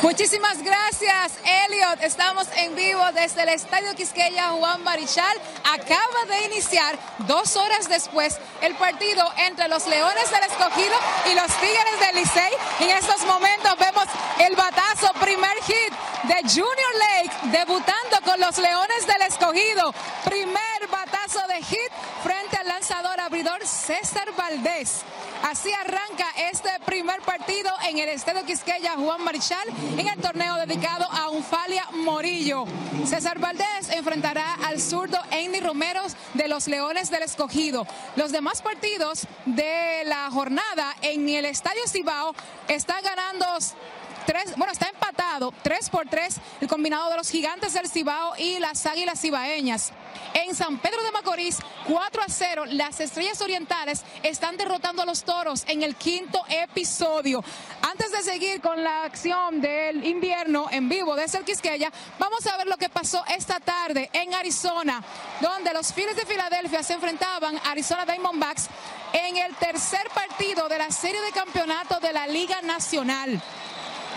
Muchísimas gracias, Elliot. Estamos en vivo desde el Estadio Quisqueya Juan Marichal. Acaba de iniciar 2 horas después el partido entre los Leones del Escogido y los Tigres del Licey. En estos momentos vemos el batazo, primer hit de Junior Lake, debutando con los Leones del Escogido. Primer batazo de hit frente al lanzador abridor César Valdés. Así arranca este primer partido en el Estadio Quisqueya Juan Marichal en el torneo dedicado a Ufalia Morillo. César Valdés enfrentará al zurdo Andy Romero de los Leones del Escogido. Los demás partidos de la jornada en el Estadio Cibao está ganando... está empatado 3-3 el combinado de los Gigantes del Cibao y las Águilas Cibaeñas. En San Pedro de Macorís, 4-0, las Estrellas Orientales están derrotando a los Toros en el 5.º episodio. Antes de seguir con la acción del invierno en vivo desde el Quisqueya, vamos a ver lo que pasó esta tarde en Arizona, donde los Phillies de Filadelfia se enfrentaban a Arizona Diamondbacks en el tercer partido de la serie de campeonato de la Liga Nacional.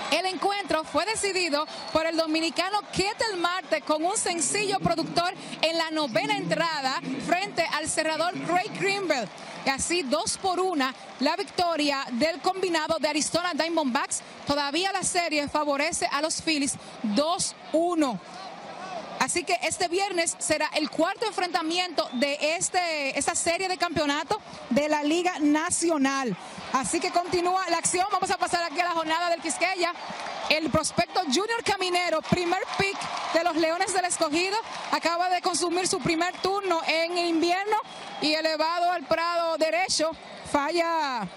El encuentro fue decidido por el dominicano Ketel Marte con un sencillo productor en la 9ª entrada frente al cerrador Craig Greenbelt. Y así 2-1 la victoria del combinado de Arizona Diamondbacks. Todavía la serie favorece a los Phillies 2-1. Así que este viernes será el 4.º enfrentamiento de esta serie de campeonato de la Liga Nacional. Así que continúa la acción. Vamos a pasar aquí a la jornada del Quisqueya. El prospecto Junior Caminero, primer pick de los Leones del Escogido, acaba de consumir su primer turno en invierno y elevado al prado derecho. Falla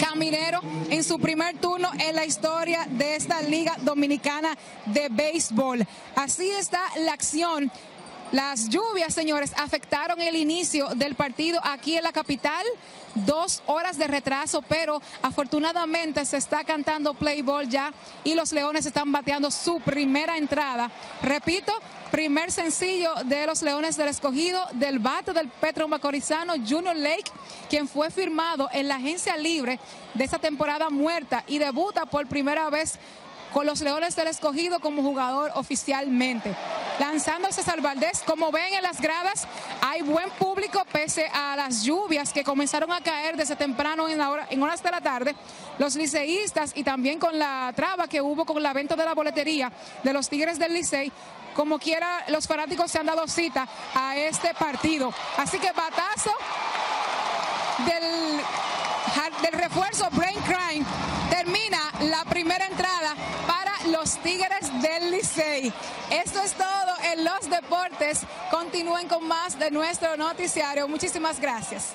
Caminero en su primer turno en la historia de esta Liga Dominicana de Béisbol. Así está la acción. Las lluvias, señores, afectaron el inicio del partido aquí en la capital. 2 horas de retraso, pero afortunadamente se está cantando play ball ya y los Leones están bateando su primera entrada. Repito, primer sencillo de los Leones del Escogido, del bate del Petro Macorizano Junior Lake, quien fue firmado en la agencia libre de esta temporada muerta y debuta por primera vez con los Leones del Escogido como jugador oficialmente. Lanzando César Valdés, como ven en las gradas, hay buen público pese a las lluvias que comenzaron a caer desde temprano en horas de la tarde. Los liceístas y también con la traba que hubo con la venta de la boletería de los Tigres del Licey, como quiera los fanáticos se han dado cita a este partido. Así que batazo del refuerzo Brain Crime. Termina la primera entrada para los Tigres del Licey. Esto es todo en los deportes. Continúen con más de nuestro noticiario. Muchísimas gracias.